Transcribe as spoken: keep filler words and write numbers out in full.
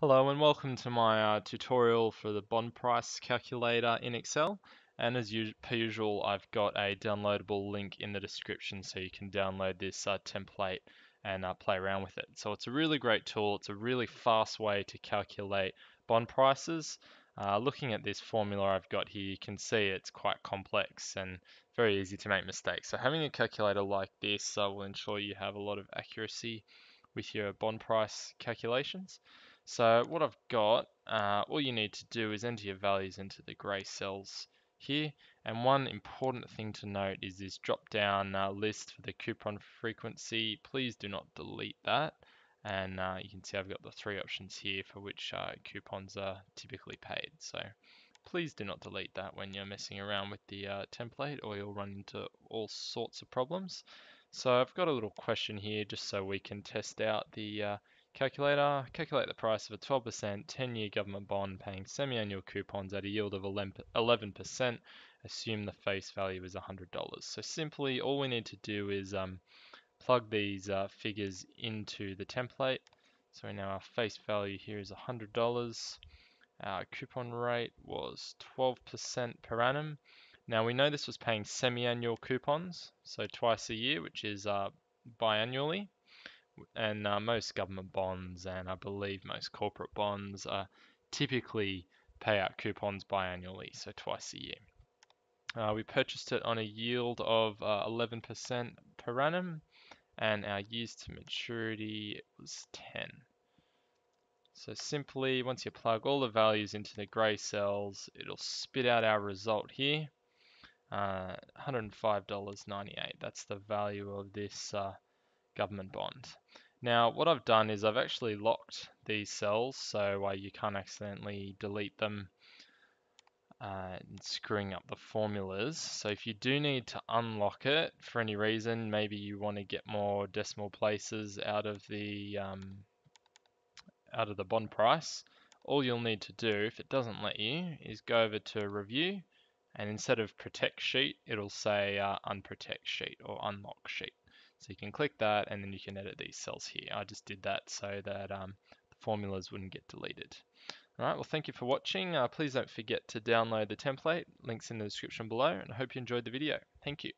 Hello and welcome to my uh, tutorial for the bond price calculator in Excel, and as us per usual I've got a downloadable link in the description so you can download this uh, template and uh, play around with it. So it's a really great tool, it's a really fast way to calculate bond prices. Uh, looking at this formula I've got here, you can see it's quite complex and very easy to make mistakes. So having a calculator like this uh, will ensure you have a lot of accuracy with your bond price calculations. So what I've got, uh, all you need to do is enter your values into the grey cells here. And one important thing to note is this drop down uh, list for the coupon frequency. Please do not delete that. And uh, you can see I've got the three options here for which uh, coupons are typically paid. So please do not delete that when you're messing around with the uh, template, or you'll run into all sorts of problems. So I've got a little question here just so we can test out the uh, calculator. Calculate the price of a twelve percent ten-year government bond paying semi-annual coupons at a yield of eleven percent. Assume the face value is one hundred dollars. So simply all we need to do is um, plug these uh, figures into the template. So now our face value here is one hundred dollars. Our coupon rate was twelve percent per annum. Now we know this was paying semi-annual coupons, so twice a year, which is uh, biannually. And uh, most government bonds, and I believe most corporate bonds, uh, typically pay out coupons biannually, so twice a year. Uh, we purchased it on a yield of uh, eleven percent per annum, and our years to maturity was ten. So simply, once you plug all the values into the grey cells, it'll spit out our result here, uh, one hundred five dollars and ninety-eight cents. That's the value of this uh, government bond. Now what I've done is I've actually locked these cells so uh, you can't accidentally delete them uh, and screwing up the formulas. So if you do need to unlock it for any reason, maybe you want to get more decimal places out of the um, out of the bond price, all you'll need to do, if it doesn't let you, is go over to review, and instead of protect sheet it'll say uh, unprotect sheet or unlock sheet. So you can click that and then you can edit these cells here. I just did that so that um, the formulas wouldn't get deleted. Alright, well thank you for watching. Uh, please don't forget to download the template. Link's in the description below, and I hope you enjoyed the video. Thank you.